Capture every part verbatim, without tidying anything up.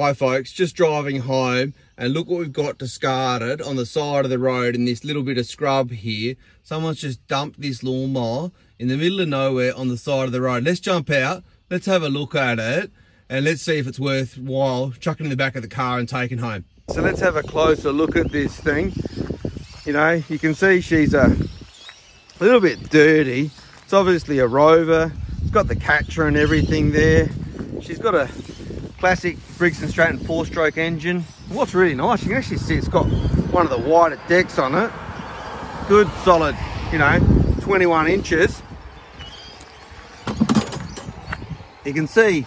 Hi folks, just driving home and look what we've got discarded on the side of the road in this little bit of scrub here. Someone's just dumped this lawnmower in the middle of nowhere on the side of the road. Let's jump out, let's have a look at it, and let's see if it's worthwhile chucking in the back of the car and taking home. So let's have a closer look at this thing. You know, you can see she's a little bit dirty. It's obviously a Rover. It's got the catcher and everything there. She's got a classic Briggs and Stratton four-stroke engine. What's really nice, you can actually see it's got one of the wider decks on it. Good solid, you know, twenty-one inches. You can see,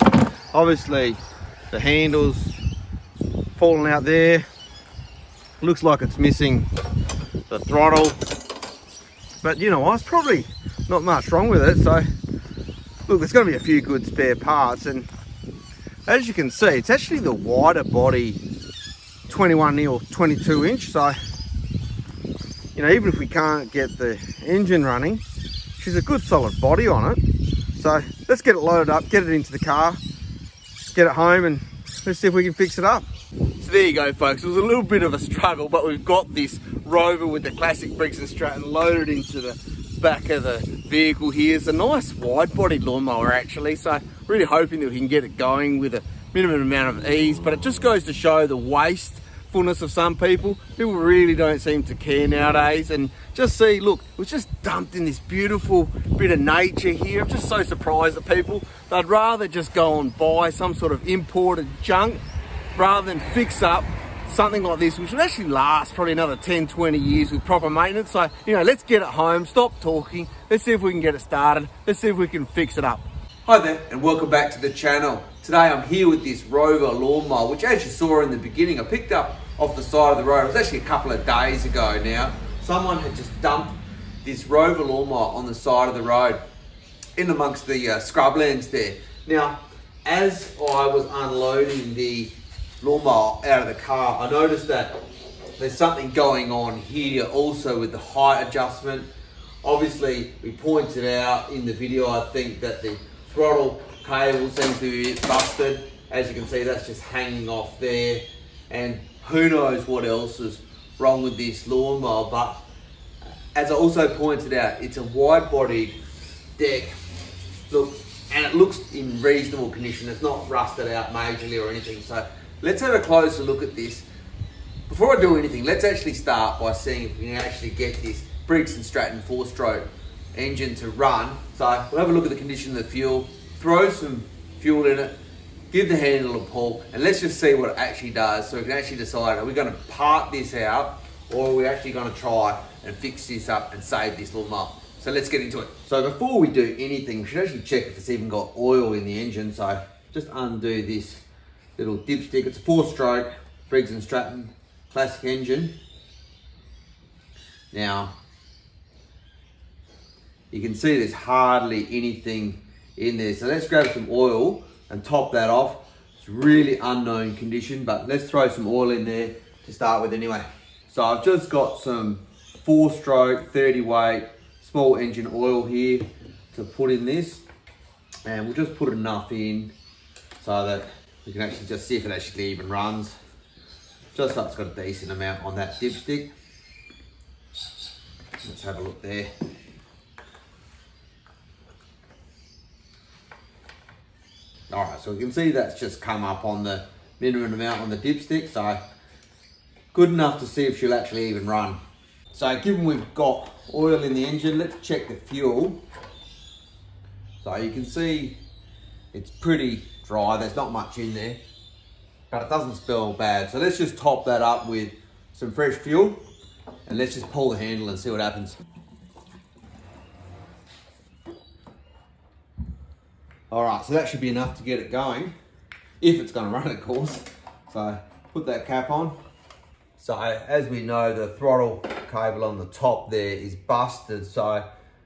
obviously, the handles falling out there. Looks like it's missing the throttle. But you know what, it's probably not much wrong with it. So, look, there's gonna be a few good spare parts, and as you can see, it's actually the wider body, twenty-one or twenty-two inch. So, you know, even if we can't get the engine running, she's a good solid body on it. So let's get it loaded up, get it into the car, get it home, and let's see if we can fix it up. So there you go, folks. It was a little bit of a struggle, but we've got this Rover with the classic Briggs and Stratton loaded into the back of the vehicle here. It's a nice wide-bodied lawnmower actually, so really hoping that we can get it going with a minimum amount of ease, but it just goes to show the wastefulness of some people. People really don't seem to care nowadays, and just see, look, it was just dumped in this beautiful bit of nature here. I'm just so surprised at people. They'd rather just go and buy some sort of imported junk rather than fix up something like this, which will actually last probably another ten, twenty years with proper maintenance. So, you know, let's get it home, stop talking, let's see if we can get it started, let's see if we can fix it up. Hi there, and welcome back to the channel. Today I'm here with this Rover lawnmower, which as you saw in the beginning, I picked up off the side of the road. It was actually a couple of days ago now. Someone had just dumped this Rover lawnmower on the side of the road, in amongst the uh, scrublands there. Now, as I was unloading the lawnmower out of the car, I noticed that there's something going on here also with the height adjustment. Obviously, we pointed out in the video, I think, that the throttle cable seems to be busted. As you can see, that's just hanging off there, and who knows what else is wrong with this lawnmower. But as I also pointed out, it's a wide-bodied deck, look, and it looks in reasonable condition. It's not rusted out majorly or anything. So let's have a closer look at this. Before I do anything, let's actually start by seeing if we can actually get this Briggs and Stratton four-stroke engine to run. So we'll have a look at the condition of the fuel, throw some fuel in it, give the handle a pull, and let's just see what it actually does, so we can actually decide, are we gonna part this out, or are we actually gonna try and fix this up and save this lawnmower? So let's get into it. So before we do anything, we should actually check if it's even got oil in the engine. So just undo this little dipstick. It's a four-stroke Briggs and Stratton classic engine. Now, you can see there's hardly anything in there. So let's grab some oil and top that off. It's really unknown condition, but let's throw some oil in there to start with anyway. So I've just got some four-stroke, thirty weight, small engine oil here to put in this. And we'll just put enough in so that we can actually just see if it actually even runs. Just so it's got a decent amount on that dipstick. Let's have a look there. All right, so we can see that's just come up on the minimum amount on the dipstick. So good enough to see if she'll actually even run. So given we've got oil in the engine, let's check the fuel. So you can see it's pretty dry, there's not much in there, but it doesn't smell bad. So let's just top that up with some fresh fuel, and let's just pull the handle and see what happens. All right, so that should be enough to get it going, if it's gonna run, of course. So put that cap on. So as we know, the throttle cable on the top there is busted. So,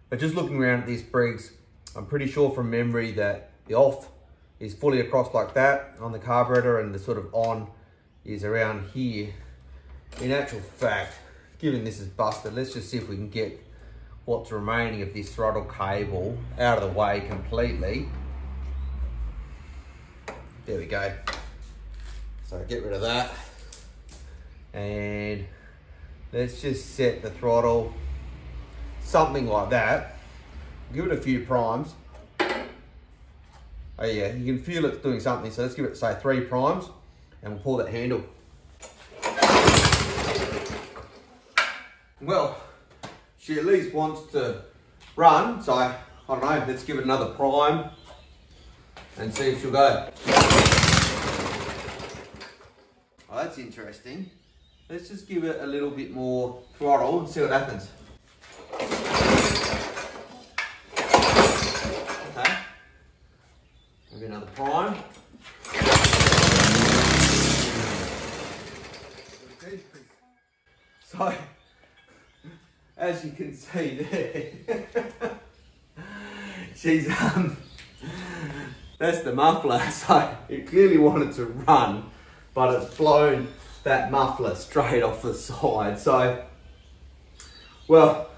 but just looking around at these Briggs, I'm pretty sure from memory that the off is fully across like that on the carburetor, and the sort of on is around here. In actual fact, given this is busted, let's just see if we can get what's remaining of this throttle cable out of the way completely. There we go. So get rid of that. And let's just set the throttle, something like that. Give it a few primes. Oh yeah, you can feel it's doing something. So let's give it, say, three primes and we'll pull that handle. Well, she at least wants to run, so I don't know, let's give it another prime and see if she'll go. Well, that's interesting. Let's just give it a little bit more throttle and see what happens. Okay, maybe another prime. So, as you can see there, she's, um, that's the muffler, so it clearly wanted to run, but it's blown that muffler straight off the side. So, well,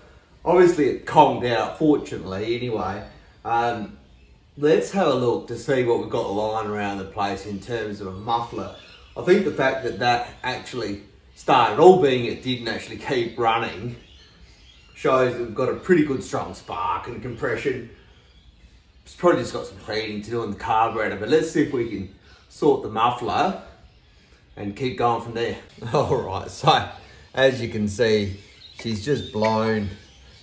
obviously it calmed out, fortunately, anyway. Um, let's have a look to see what we've got lying around the place in terms of a muffler. I think the fact that that actually started, all being it didn't actually keep running, shows that we've got a pretty good strong spark and compression. It's probably just got some cleaning to do on the carburetor, but let's see if we can sort the muffler and keep going from there. All right, so as you can see, she's just blown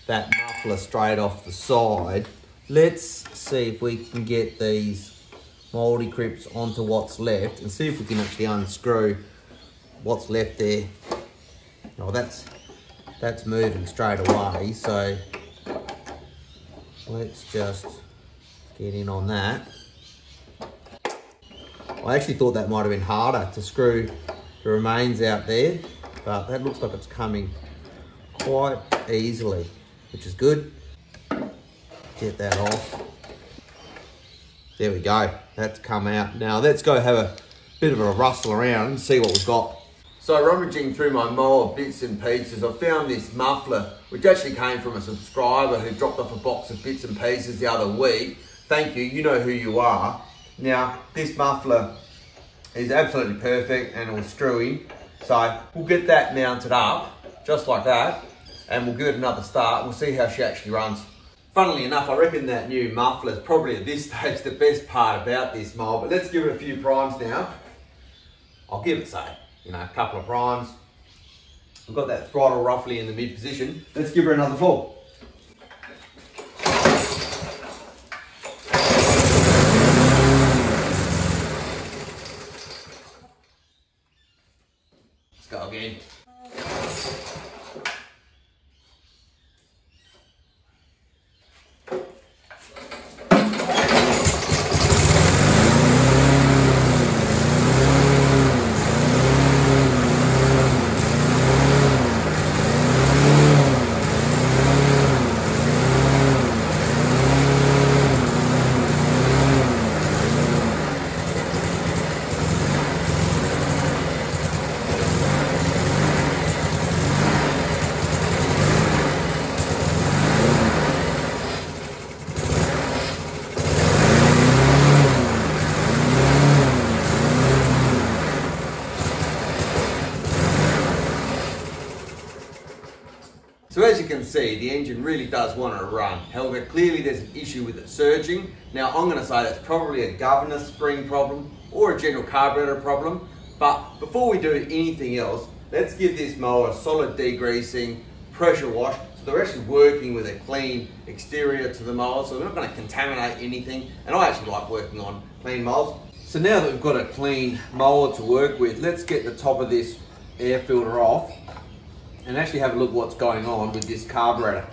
that muffler straight off the side. Let's see if we can get these mouldy clips onto what's left and see if we can actually unscrew what's left there. Oh, that's that's moving straight away, so let's just get in on that. I actually thought that might have been harder to screw the remains out there, but that looks like it's coming quite easily, which is good. Get that off. There we go, that's come out. Now let's go have a bit of a rustle around and see what we've got. So rummaging through my mow of bits and pieces, I found this muffler, which actually came from a subscriber who dropped off a box of bits and pieces the other week. Thank you, you know who you are. Now, this muffler is absolutely perfect and it will screw in. So we'll get that mounted up, just like that, and we'll give it another start. We'll see how she actually runs. Funnily enough, I reckon that new muffler is probably at this stage the best part about this mow, but let's give it a few primes now. I'll give it, say, you know, a couple of primes. We've got that throttle roughly in the mid position. Let's give her another fall. Let's go again. So as you can see, the engine really does want to run. However, clearly there's an issue with it surging. Now I'm going to say that's probably a governor spring problem or a general carburetor problem. But before we do anything else, let's give this mower a solid degreasing, pressure wash, so they're actually working with a clean exterior to the mower, so they're not going to contaminate anything. And I actually like working on clean mowers. So now that we've got a clean mower to work with, let's get the top of this air filter off and actually have a look what's going on with this carburetor.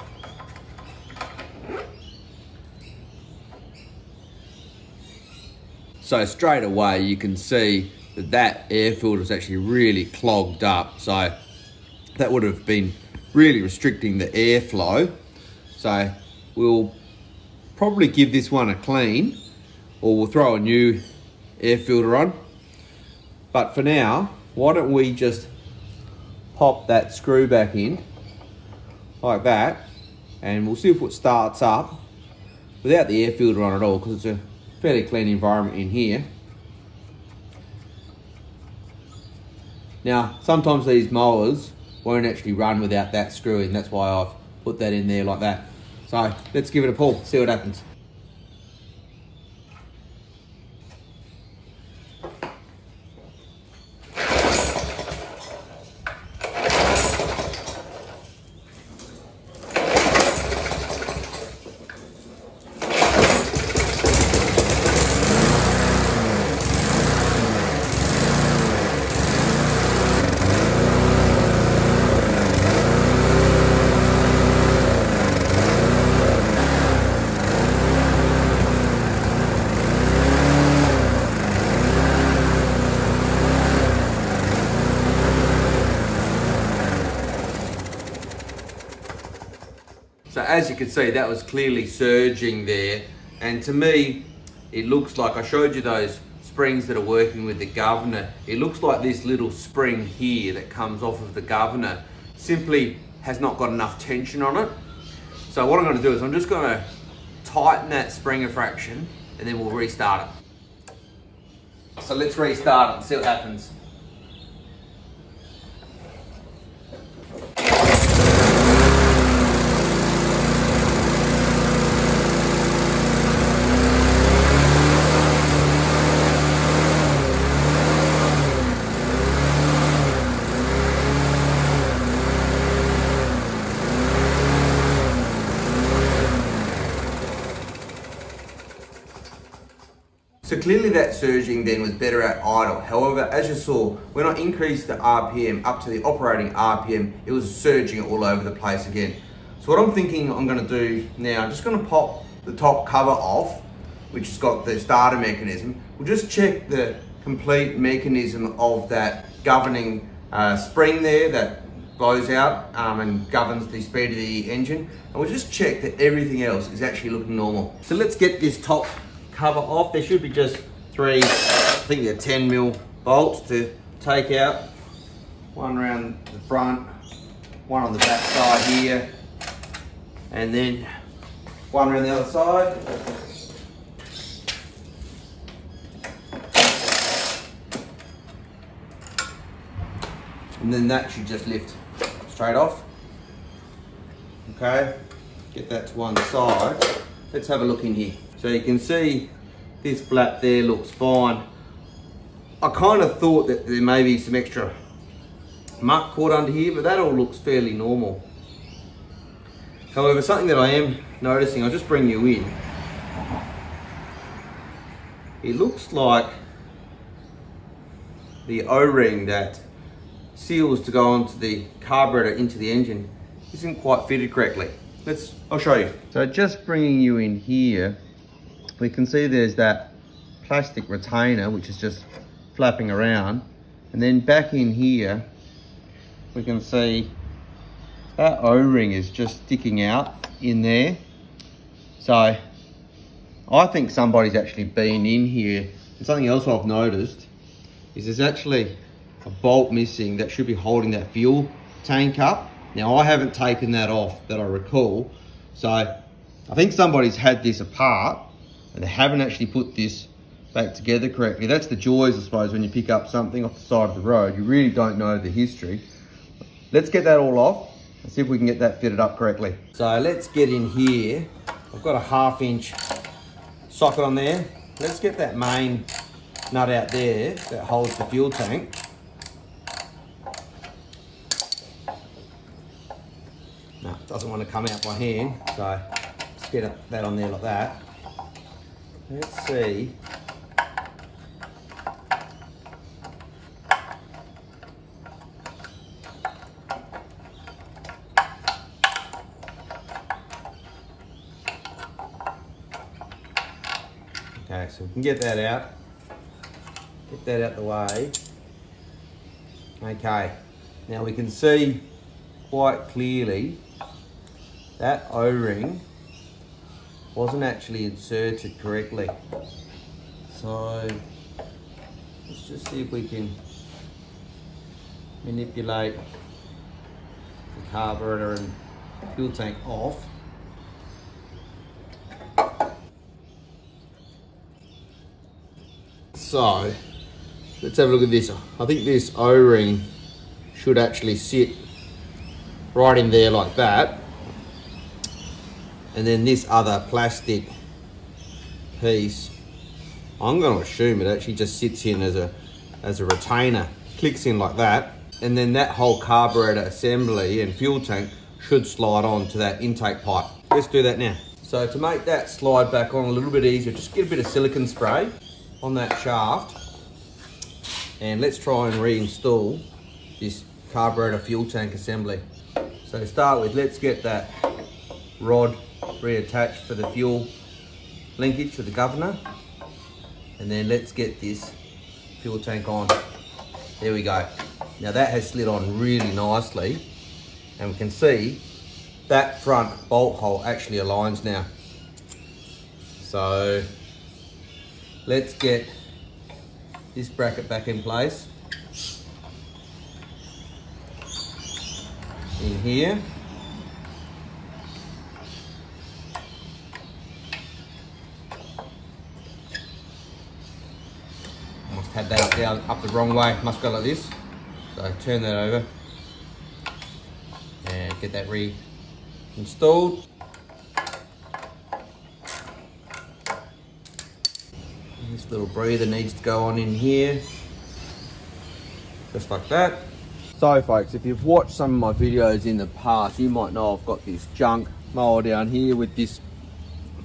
So straight away you can see that that air filter is actually really clogged up. So that would have been really restricting the airflow. So we'll probably give this one a clean, or we'll throw a new air filter on. But for now, why don't we just pop that screw back in like that, and we'll see if it starts up without the air filter on at all, because it's a fairly clean environment in here. Now, sometimes these mowers won't actually run without that screw in. That's why I've put that in there like that. So let's give it a pull, see what happens. So as you can see, that was clearly surging there. And to me, it looks like, I showed you those springs that are working with the governor. It looks like this little spring here that comes off of the governor simply has not got enough tension on it. So what I'm gonna do is I'm just gonna tighten that spring a fraction and then we'll restart it. So let's restart it and see what happens. So clearly that surging then was better at idle. However, as you saw, when I increased the R P M up to the operating R P M, it was surging all over the place again. So what I'm thinking I'm gonna do now, I'm just gonna pop the top cover off, which has got the starter mechanism. We'll just check the complete mechanism of that governing uh, spring there that blows out um, and governs the speed of the engine. And we'll just check that everything else is actually looking normal. So let's get this top cover off. There should be just three, I think they're ten mil bolts to take out. One around the front, one on the back side here, and then one around the other side. And then that should just lift straight off. Okay, get that to one side. Let's have a look in here. So you can see this flap there looks fine. I kind of thought that there may be some extra muck caught under here, but that all looks fairly normal. However, something that I am noticing, I'll just bring you in. It looks like the O-ring that seals to go onto the carburetor into the engine isn't quite fitted correctly. Let's, I'll show you. So just bringing you in here, we can see there's that plastic retainer which is just flapping around, and then back in here we can see that O-ring is just sticking out in there. So I think somebody's actually been in here. And something else I've noticed is there's actually a bolt missing that should be holding that fuel tank up. Now I haven't taken that off that I recall, so I think somebody's had this apart and they haven't actually put this back together correctly. That's the joys, I suppose, when you pick up something off the side of the road. You really don't know the history. Let's get that all off and see if we can get that fitted up correctly. So let's get in here. I've got a half inch socket on there. Let's get that main nut out there that holds the fuel tank. No, it doesn't want to come out by hand. So let's get that on there like that. Let's see. Okay, so we can get that out. Get that out the way. Okay, now we can see quite clearly that O-ring wasn't actually inserted correctly. So let's just see if we can manipulate the carburetor and fuel tank off. So let's have a look at this. I think this O-ring should actually sit right in there like that. And then this other plastic piece, I'm going to assume it actually just sits in as a as a retainer, clicks in like that, and then that whole carburetor assembly and fuel tank should slide on to that intake pipe. Let's do that now. So to make that slide back on a little bit easier, just get a bit of silicone spray on that shaft, and let's try and reinstall this carburetor fuel tank assembly. So to start with, let's get that rod reattached for the fuel linkage to the governor, and then let's get this fuel tank on. There we go. Now that has slid on really nicely, and we can see that front bolt hole actually aligns now. So let's get this bracket back in place in here. Had that down up the wrong way, must go like this. So turn that over and get that reinstalled. This little breather needs to go on in here, just like that. So folks, if you've watched some of my videos in the past, you might know I've got this junk mower down here with this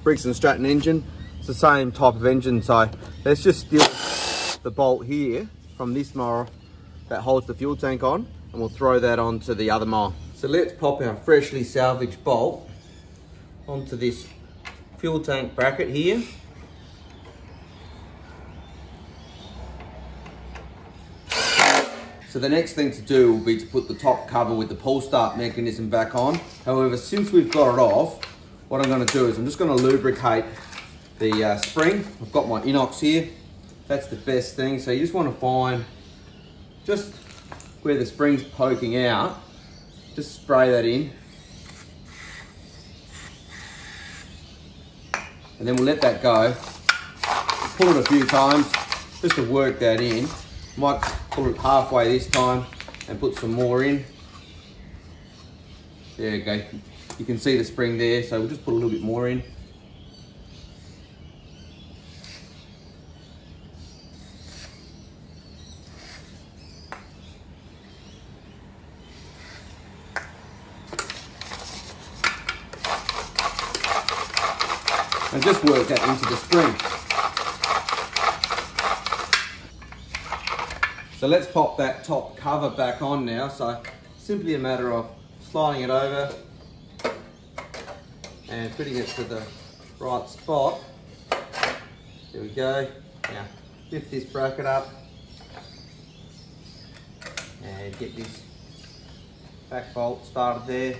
Briggs and Stratton engine. It's the same type of engine, so let's just still the bolt here from this mower that holds the fuel tank on, and we'll throw that onto the other mower. So let's pop our freshly salvaged bolt onto this fuel tank bracket here. So the next thing to do will be to put the top cover with the pull start mechanism back on. However, since we've got it off, what I'm going to do is I'm just going to lubricate the uh, spring. I've got my inox here. That's the best thing. So you just want to find just where the spring's poking out, just spray that in, and then we'll let that go, pull it a few times just to work that in. Might pull it halfway this time and put some more in. There you go, you can see the spring there, so we'll just put a little bit more in. And just work that into the spring. So let's pop that top cover back on now. So simply a matter of sliding it over and fitting it to the right spot. There we go. Now lift this bracket up and get this back bolt started there.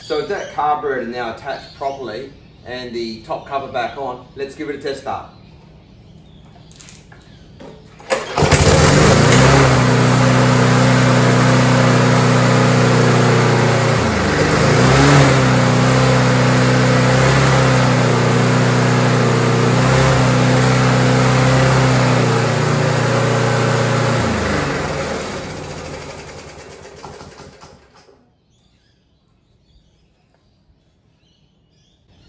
So with that carburetor now attached properly and the top cover back on, let's give it a test start.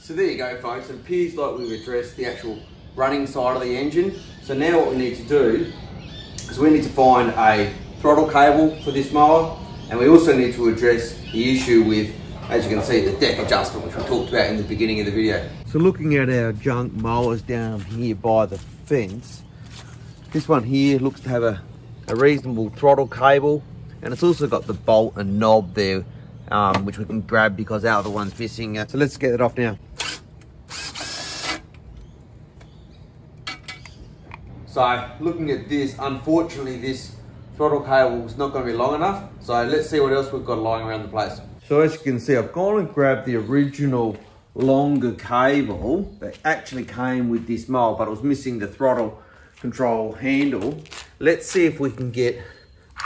So there you go folks, it appears like we've addressed the actual running side of the engine. So now what we need to do is we need to find a throttle cable for this mower, and we also need to address the issue with, as you can see, the deck adjustment, which we talked about in the beginning of the video. So looking at our junk mowers down here by the fence, this one here looks to have a, a reasonable throttle cable, and it's also got the bolt and knob there, um, which we can grab because our other one's missing. So let's get it off now. So looking at this, unfortunately this throttle cable is not going to be long enough. So let's see what else we've got lying around the place. So as you can see, I've gone and grabbed the original longer cable that actually came with this mower, but it was missing the throttle control handle. Let's see if we can get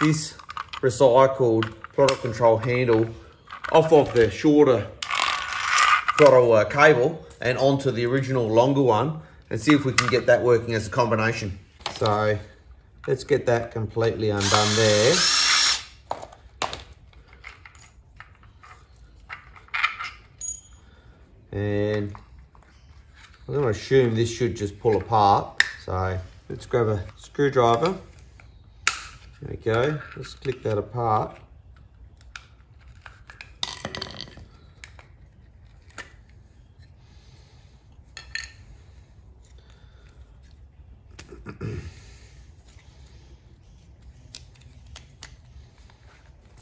this recycled throttle control handle off of the shorter throttle uh, cable and onto the original longer one and see if we can get that working as a combination. So let's get that completely undone there. And I'm going to assume this should just pull apart. So let's grab a screwdriver. There we go. Let's click that apart.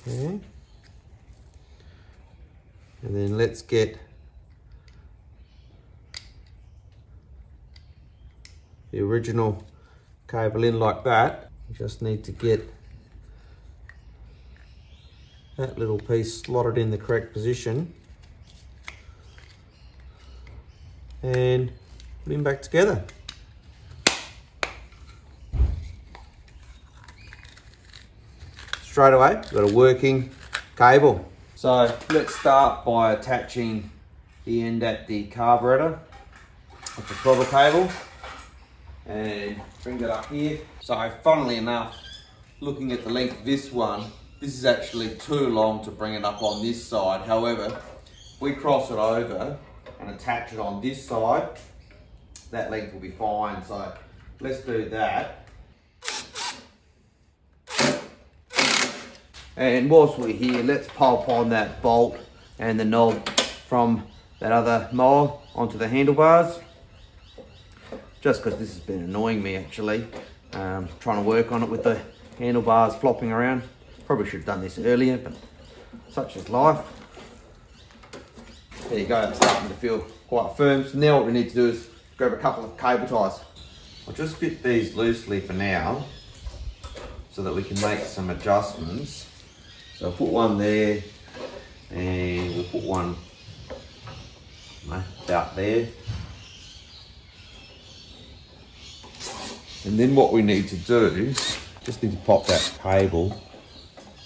Okay. And then let's get the original cable in like that. You just need to get that little piece slotted in the correct position and put them back together. Straight away, we've got a working cable. So let's start by attaching the end at the carburetor of the throttle cable and bring that up here. So funnily enough, looking at the length of this one, this is actually too long to bring it up on this side. However, if we cross it over and attach it on this side, that length will be fine. So let's do that. And whilst we're here, let's pop on that bolt and the knob from that other mower onto the handlebars. Just because this has been annoying me, actually. Um, trying to work on it with the handlebars flopping around. Probably should have done this earlier, but such is life. There you go, it's starting to feel quite firm. So now what we need to do is grab a couple of cable ties. I'll just fit these loosely for now so that we can make some adjustments. So I'll put one there, and we'll put one about there. And then what we need to do, just need to pop that cable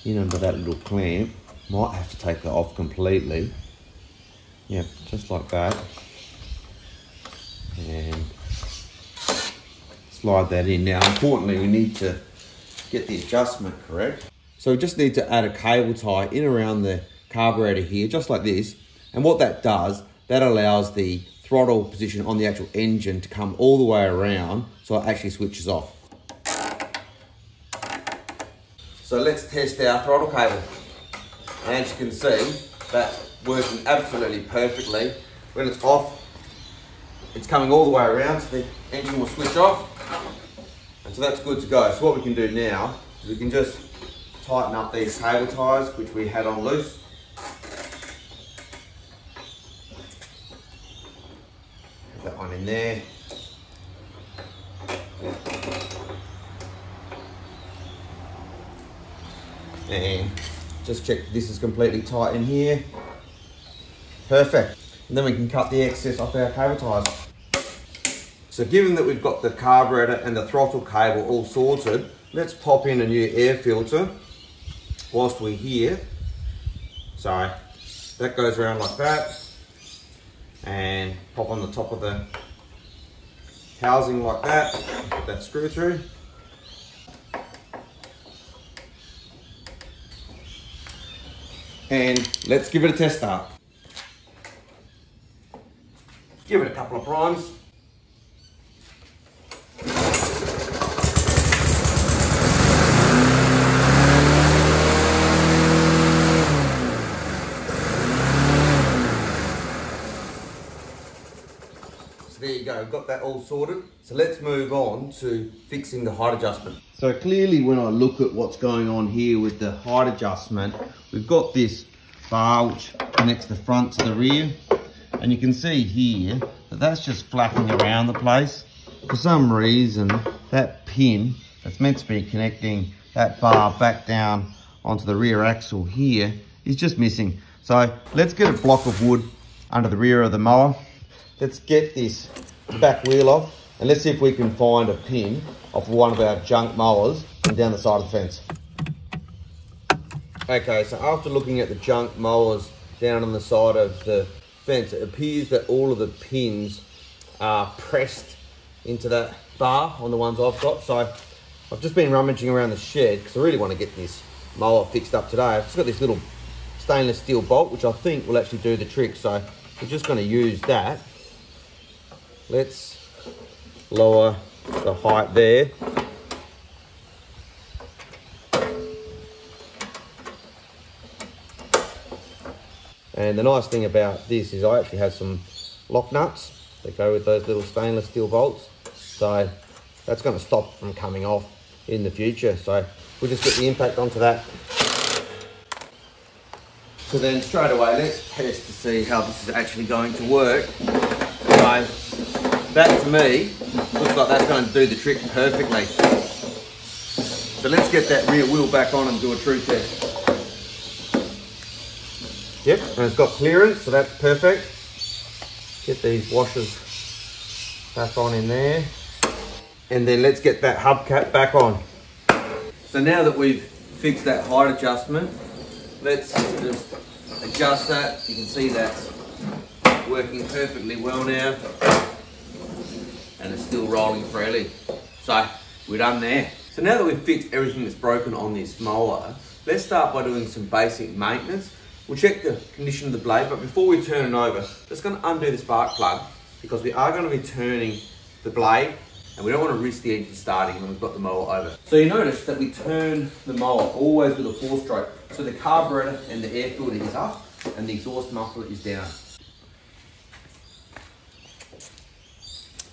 in under that little clamp. Might have to take that off completely. Yep, just like that. And slide that in. Now, importantly, we need to get the adjustment correct. So we just need to add a cable tie in around the carburetor here, just like this. And what that does, that allows the throttle position on the actual engine to come all the way around, so it actually switches off. So let's test our throttle cable. And as you can see, that's working absolutely perfectly. When it's off, it's coming all the way around, so the engine will switch off. So that's good to go. So what we can do now is we can just tighten up these cable ties, which we had on loose. Put that one in there. And just check this is completely tight in here. Perfect. And then we can cut the excess off our cable ties. So given that we've got the carburetor and the throttle cable all sorted, let's pop in a new air filter whilst we're here. So that goes around like that and pop on the top of the housing like that, put that screw through. And let's give it a test start. Give it a couple of primes. There you go, we've got that all sorted. So let's move on to fixing the height adjustment. So clearly when I look at what's going on here with the height adjustment, we've got this bar which connects the front to the rear. And you can see here that that's just flapping around the place. For some reason, that pin that's meant to be connecting that bar back down onto the rear axle here is just missing. So let's get a block of wood under the rear of the mower. Let's get this back wheel off and let's see if we can find a pin off one of our junk mowers and down the side of the fence. Okay, so after looking at the junk mowers down on the side of the vents. It appears that all of the pins are pressed into that bar on the ones I've got. So I've just been rummaging around the shed because I really want to get this mower fixed up today. I've just got this little stainless steel bolt, which I think will actually do the trick. So we're just going to use that. Let's lower the height there. And the nice thing about this is I actually have some lock nuts that go with those little stainless steel bolts. So that's going to stop from coming off in the future. So we'll just get the impact onto that. So then straight away, let's test to see how this is actually going to work. So that to me looks like that's going to do the trick perfectly. So let's get that rear wheel back on and do a true test. Yep, and it's got clearance, so that's perfect. Get these washers back on in there. And then let's get that hubcap back on. So now that we've fixed that height adjustment, let's just adjust that. You can see that's working perfectly well now. And it's still rolling freely. So we're done there. So now that we've fixed everything that's broken on this mower, let's start by doing some basic maintenance. We'll check the condition of the blade, but before we turn it over, just going to undo the spark plug because we are going to be turning the blade and we don't want to risk the engine starting when we've got the mower over. So you notice that we turn the mower always with a four stroke. So the carburetor and the air filter is up and the exhaust muffler is down.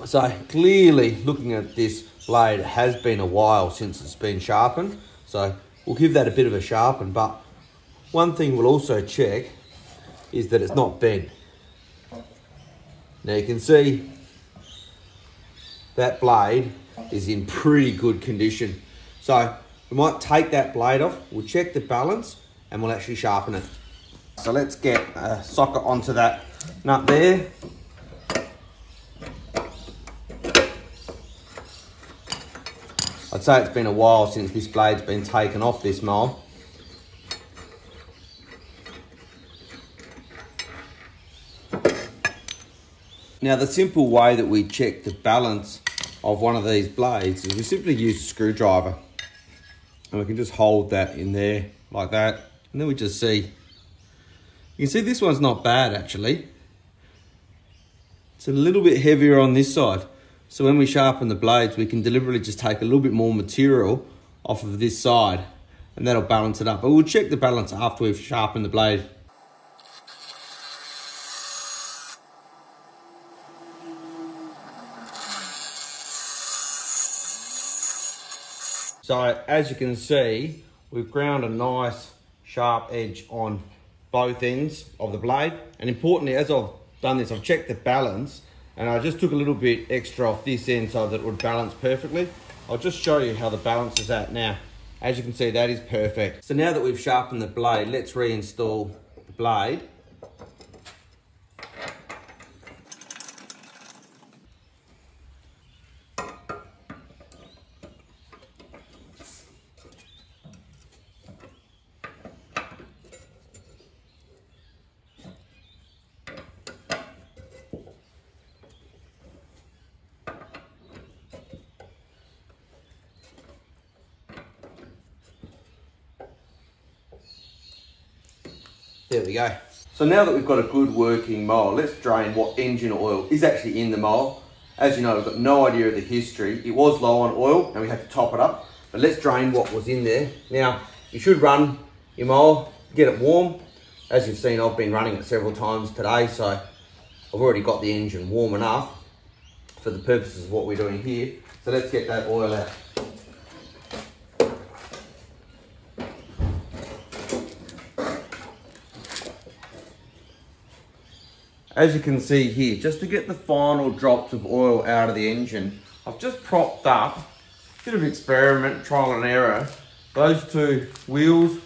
So clearly looking at this blade, it has been a while since it's been sharpened. So we'll give that a bit of a sharpen, but one thing we'll also check is that it's not bent. Now you can see that blade is in pretty good condition. So we might take that blade off, we'll check the balance and we'll actually sharpen it. So let's get a socket onto that nut there. I'd say it's been a while since this blade's been taken off this mower. Now the simple way that we check the balance of one of these blades is we simply use a screwdriver and we can just hold that in there like that. And then we just see, you can see this one's not bad actually. It's a little bit heavier on this side. So when we sharpen the blades, we can deliberately just take a little bit more material off of this side and that'll balance it up. But we'll check the balance after we've sharpened the blade. So as you can see, we've ground a nice sharp edge on both ends of the blade. And importantly, as I've done this, I've checked the balance and I just took a little bit extra off this end so that it would balance perfectly. I'll just show you how the balance is at now. As you can see, that is perfect. So now that we've sharpened the blade, let's reinstall the blade. There we go. So now that we've got a good working mower, let's drain what engine oil is actually in the mower. As you know, we've got no idea of the history. It was low on oil and we had to top it up, but let's drain what was in there. Now, you should run your mower, get it warm. As you've seen, I've been running it several times today, so I've already got the engine warm enough for the purposes of what we're doing here. So let's get that oil out. As you can see here, just to get the final drops of oil out of the engine, I've just propped up, a bit of experiment, trial and error, those two wheels,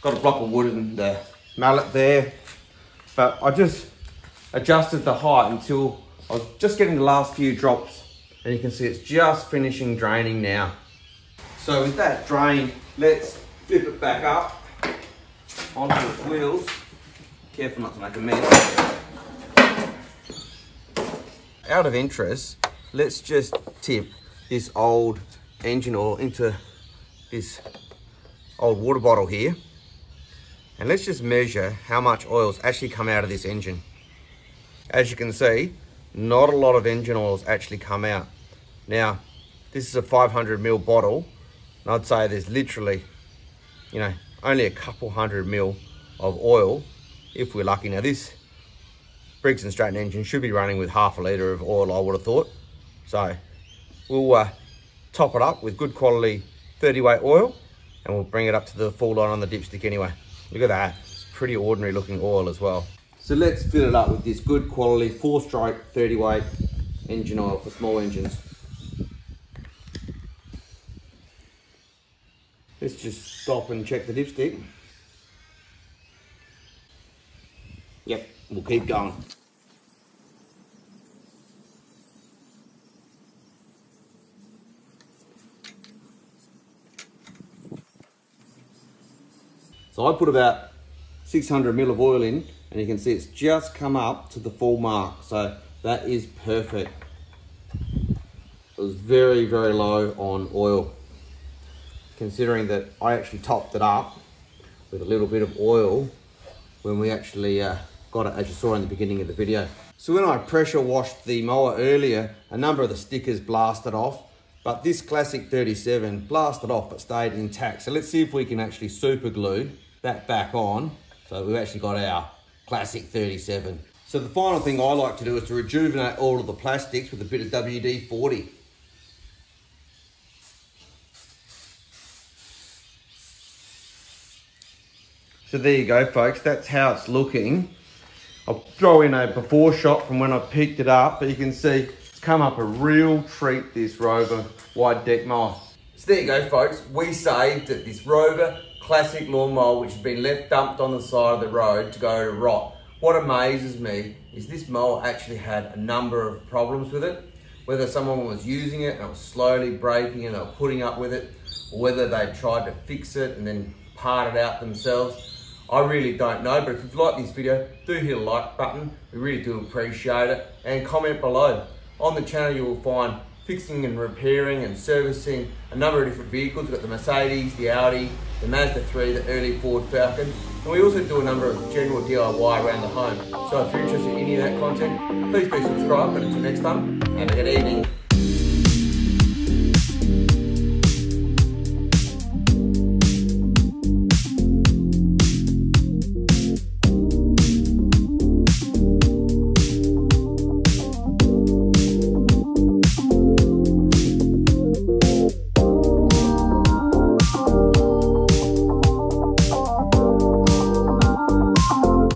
got a block of wood and the mallet there, but I just adjusted the height until I was just getting the last few drops, and you can see it's just finishing draining now. So with that drain, let's flip it back up onto its wheels, careful not to make a mess. out of interest, let's just tip this old engine oil into this old water bottle here, and let's just measure how much oil's actually come out of this engine. As you can see, not a lot of engine oil's actually come out. Now, this is a five hundred mil bottle, and I'd say there's literally, you know, only a couple hundred mil of oil, if we're lucky. Now, this Briggs and Stratton engine should be running with half a litre of oil, I would have thought. So, we'll uh, top it up with good quality thirty weight oil, and we'll bring it up to the full line on the dipstick anyway. Look at that, it's pretty ordinary looking oil as well. So let's fill it up with this good quality four stroke thirty weight engine oil for small engines. Let's just stop and check the dipstick. Yep, we'll keep going. So I put about six hundred mil of oil in, and you can see it's just come up to the full mark. So that is perfect. It was very, very low on oil, considering that I actually topped it up with a little bit of oil when we actually uh, got it, as you saw in the beginning of the video. So when I pressure washed the mower earlier, a number of the stickers blasted off, but this classic thirty-seven blasted off but stayed intact. So let's see if we can actually super glue that back on. So we've actually got our classic thirty-seven. So the final thing I like to do is to rejuvenate all of the plastics with a bit of W D forty. So there you go, folks, that's how it's looking. I'll throw in a before shot from when I picked it up, but you can see come up a real treat, this Rover wide deck mower. So there you go, folks, we saved that this Rover classic lawnmower, which has been left dumped on the side of the road to go to rot. What amazes me is this mower actually had a number of problems with it, whether someone was using it and it was slowly breaking and they were putting up with it, or whether they tried to fix it and then part it out themselves. I really don't know, but if you've liked this video, do hit a like button. We really do appreciate it, and comment below. On the channel you will find fixing and repairing and servicing a number of different vehicles. We've got the Mercedes, the Audi, the Mazda three, the early Ford Falcon, and we also do a number of general D I Y around the home. So if you're interested in any of that content, please do subscribe. But until next time, have a good evening.